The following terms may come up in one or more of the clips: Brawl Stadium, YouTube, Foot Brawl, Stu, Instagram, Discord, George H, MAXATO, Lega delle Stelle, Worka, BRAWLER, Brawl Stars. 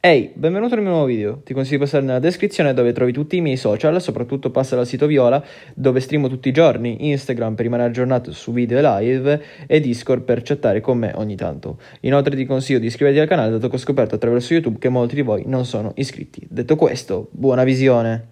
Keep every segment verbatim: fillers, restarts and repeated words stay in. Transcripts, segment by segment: Ehi, hey, benvenuto nel mio nuovo video. Ti consiglio di passare nella descrizione dove trovi tutti i miei social, soprattutto passa dal sito Viola dove streamo tutti i giorni, Instagram per rimanere aggiornato su video e live e Discord per chattare con me ogni tanto. Inoltre ti consiglio di iscriverti al canale dato che ho scoperto attraverso YouTube che molti di voi non sono iscritti. Detto questo, buona visione!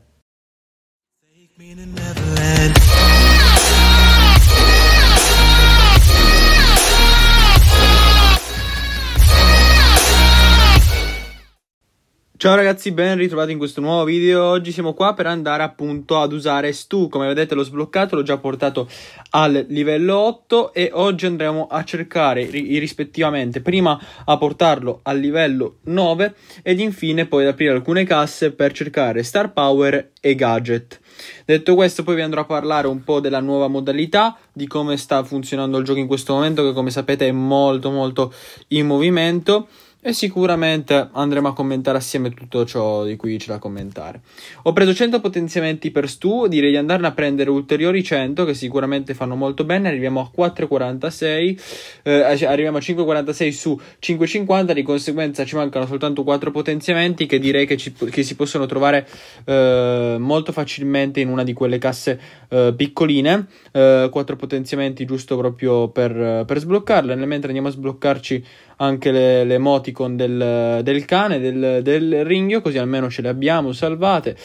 Ciao ragazzi, ben ritrovati in questo nuovo video. Oggi siamo qua per andare appunto ad usare Stu. Come vedete l'ho sbloccato, l'ho già portato al livello otto e oggi andremo a cercare rispettivamente prima a portarlo al livello nove ed infine poi ad aprire alcune casse per cercare Star Power e Gadget. Detto questo poi vi andrò a parlare un po' della nuova modalità, di come sta funzionando il gioco in questo momento che come sapete è molto molto in movimento. E sicuramente andremo a commentare assieme tutto ciò di cui c'è da commentare. Ho preso cento potenziamenti per Stu, direi di andarne a prendere ulteriori cento che sicuramente fanno molto bene. Arriviamo a quattro virgola quarantasei, eh, arriviamo a cinque virgola quarantasei su cinque virgola cinquanta, di conseguenza ci mancano soltanto quattro potenziamenti che direi che, ci, che si possono trovare eh, molto facilmente in una di quelle casse eh, piccoline. Eh, quattro potenziamenti giusto proprio per, per sbloccarle, mentre andiamo a sbloccarci anche le, le emoticon del, del cane, del, del ringhio, così almeno ce le abbiamo salvate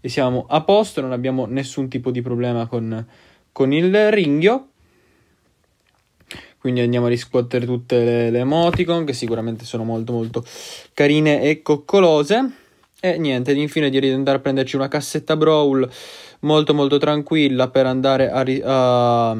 e siamo a posto, non abbiamo nessun tipo di problema con, con il ringhio. Quindi andiamo a riscuotere tutte le, le emoticon che sicuramente sono molto molto carine e coccolose. E niente, infine direi di andare a prenderci una cassetta Brawl molto molto tranquilla per andare a... a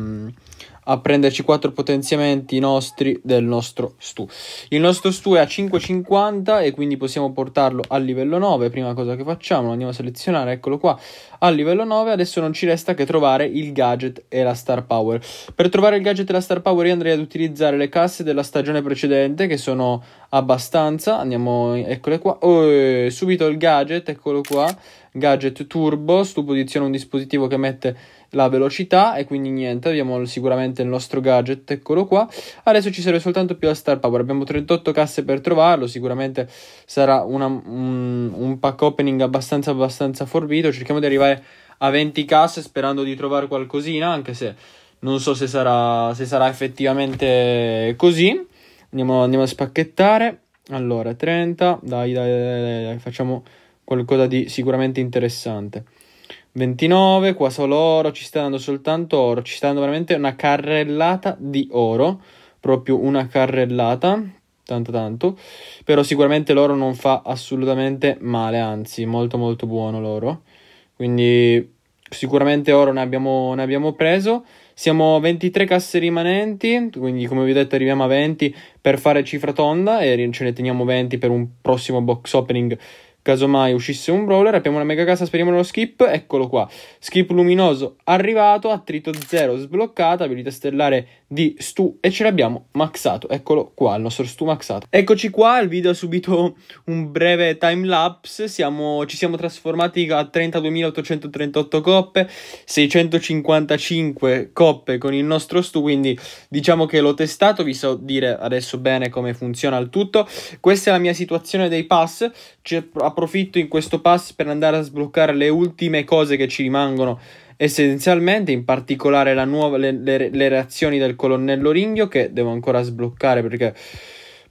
a prenderci quattro potenziamenti nostri del nostro Stu. Il nostro Stu è a cinque virgola cinquanta e quindi possiamo portarlo al livello nove. Prima cosa che facciamo, lo andiamo a selezionare, eccolo qua, al livello nove. Adesso non ci resta che trovare il gadget e la star power. Per trovare il gadget e la star power io andrei ad utilizzare le casse della stagione precedente che sono abbastanza. Andiamo, eccole qua, oh, subito il gadget, eccolo qua, gadget turbo. Stu posiziona un dispositivo che mette la velocità e quindi niente, abbiamo sicuramente il nostro gadget, eccolo qua. Adesso ci serve soltanto più la star power, abbiamo trentotto casse per trovarlo, sicuramente sarà una, un, un pack opening abbastanza abbastanza forbito. Cerchiamo di arrivare a venti casse sperando di trovare qualcosina, anche se non so se sarà, se sarà effettivamente così. Andiamo, andiamo a spacchettare, allora trenta, dai dai dai, dai, dai. Facciamo qualcosa di sicuramente interessante. ventinove, qua solo oro, ci sta dando soltanto oro, ci sta dando veramente una carrellata di oro, proprio una carrellata, tanto tanto, però sicuramente l'oro non fa assolutamente male, anzi molto molto buono l'oro, quindi sicuramente oro ne abbiamo, ne abbiamo preso. Siamo a ventitré casse rimanenti, quindi come vi ho detto arriviamo a venti per fare cifra tonda e ce ne teniamo venti per un prossimo box opening. Casomai uscisse un brawler. Abbiamo una mega cassa, speriamo nello skip, eccolo qua, skip luminoso arrivato, attrito zero sbloccata, abilità stellare di Stu e ce l'abbiamo maxato, eccolo qua il nostro Stu maxato. Eccoci qua, il video ha subito un breve time lapse, siamo, ci siamo trasformati a trentaduemilaottocentotrentotto coppe, seicentocinquantacinque coppe con il nostro Stu, quindi diciamo che l'ho testato, vi so dire adesso bene come funziona il tutto. Questa è la mia situazione dei pass, c'è approfitto in questo pass per andare a sbloccare le ultime cose che ci rimangono essenzialmente, in particolare la nuova, le, le, le reazioni del colonnello Ringhio che devo ancora sbloccare perché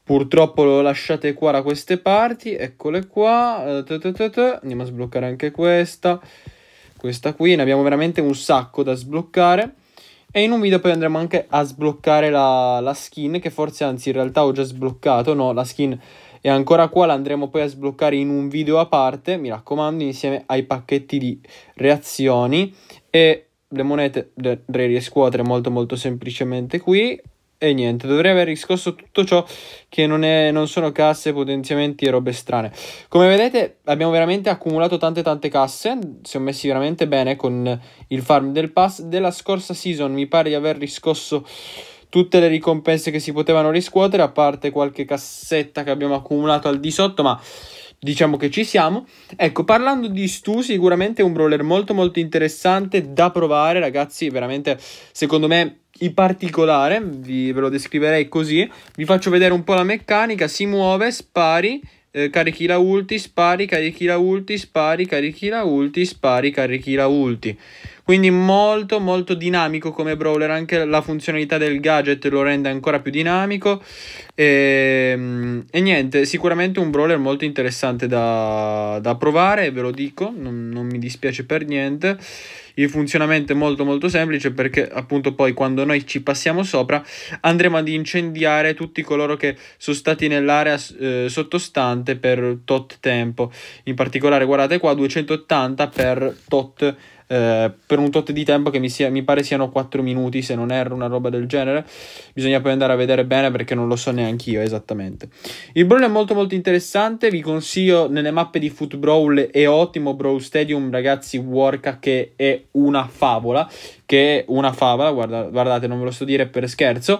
purtroppo l'ho lasciate qua da queste parti, eccole qua, andiamo a sbloccare anche questa, questa qui, ne abbiamo veramente un sacco da sbloccare. E in un video poi andremo anche a sbloccare la, la skin che forse, anzi in realtà ho già sbloccato, no la skin e ancora qua, la andremo poi a sbloccare in un video a parte, mi raccomando, insieme ai pacchetti di reazioni. E le monete dovrei riscuotere molto molto semplicemente qui. E niente, dovrei aver riscosso tutto ciò che non, è, non sono casse, potenziamenti e robe strane. Come vedete abbiamo veramente accumulato tante tante casse, siamo messi veramente bene con il farm del pass. Della scorsa season mi pare di aver riscosso tutte le ricompense che si potevano riscuotere, a parte qualche cassetta che abbiamo accumulato al di sotto, ma diciamo che ci siamo. Ecco, parlando di Stu, sicuramente è un brawler molto molto interessante da provare, ragazzi, veramente secondo me in particolare, vi, ve lo descriverei così. Vi faccio vedere un po' la meccanica, si muove, spari, eh, carichi la ulti, spari, carichi la ulti, spari, carichi la ulti, spari, carichi la ulti. Quindi molto molto dinamico come brawler, anche la funzionalità del gadget lo rende ancora più dinamico e, e niente, sicuramente un brawler molto interessante da, da provare, ve lo dico, non, non mi dispiace per niente. Il funzionamento è molto molto semplice perché appunto poi quando noi ci passiamo sopra andremo ad incendiare tutti coloro che sono stati nell'area eh, sottostante per tot tempo. In particolare guardate qua, duecentottanta per tot, eh, per un tot di tempo che mi, sia, mi pare siano quattro minuti se non erro, una roba del genere. Bisogna poi andare a vedere bene perché non lo so neanche io esattamente. Il Brawl è molto molto interessante, vi consiglio nelle mappe di Foot Brawl, è ottimo. Brawl Stadium ragazzi, Worka che è una favola, che è una favola, guarda, guardate, non ve lo sto dire per scherzo.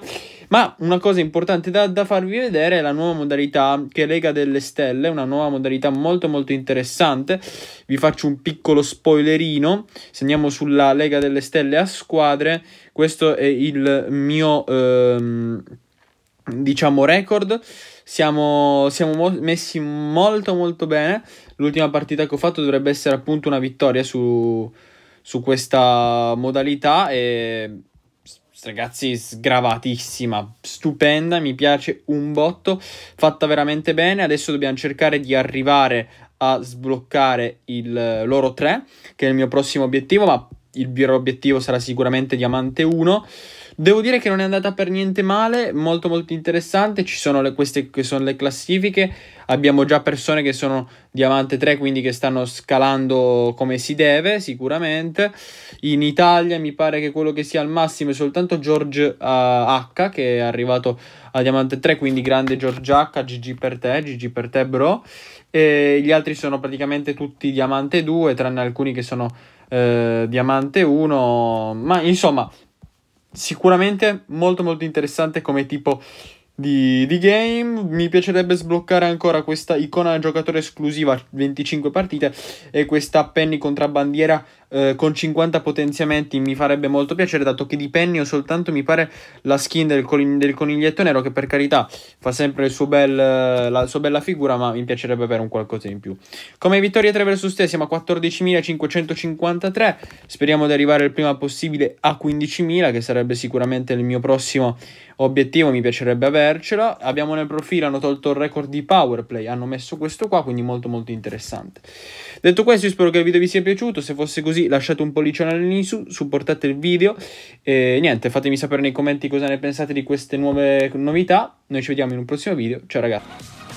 Ma una cosa importante da, da farvi vedere è la nuova modalità che è Lega delle Stelle, una nuova modalità molto molto interessante. Vi faccio un piccolo spoilerino, se andiamo sulla Lega delle Stelle a squadre, questo è il mio ehm, diciamo record. Siamo, siamo mo messi molto molto bene, l'ultima partita che ho fatto dovrebbe essere appunto una vittoria su, su questa modalità e... ragazzi, sgravatissima, stupenda, mi piace un botto, fatta veramente bene. Adesso dobbiamo cercare di arrivare a sbloccare il loro tre, che è il mio prossimo obiettivo, ma il vero obiettivo sarà sicuramente diamante uno. Devo dire che non è andata per niente male, molto molto interessante. Ci sono le, queste che sono le classifiche, abbiamo già persone che sono diamante tre, quindi che stanno scalando come si deve sicuramente. In Italia mi pare che quello che sia al massimo è soltanto George uh, H, che è arrivato a diamante tre, quindi grande George H, G G per te, G G per te bro. E gli altri sono praticamente tutti diamante due, tranne alcuni che sono uh, diamante uno, ma insomma... sicuramente molto molto interessante come tipo di, di game. Mi piacerebbe sbloccare ancora questa icona giocatore esclusiva venticinque partite e questa penny contrabbandiera eh, con cinquanta potenziamenti, mi farebbe molto piacere, dato che di penny ho soltanto mi pare la skin del, del coniglietto nero, che per carità fa sempre il suo bel, la sua bella figura, ma mi piacerebbe avere un qualcosa in più. Come vittorie tre vs tre siamo a quattordicimilacinquecentocinquantatré, speriamo di arrivare il prima possibile a quindicimila, che sarebbe sicuramente il mio prossimo obiettivo, mi piacerebbe avercela. Abbiamo nel profilo, hanno tolto il record di powerplay, hanno messo questo qua, quindi molto molto interessante. Detto questo, io spero che il video vi sia piaciuto, se fosse così lasciate un pollicione all'inizio, supportate il video e niente, fatemi sapere nei commenti cosa ne pensate di queste nuove novità. Noi ci vediamo in un prossimo video, ciao ragazzi.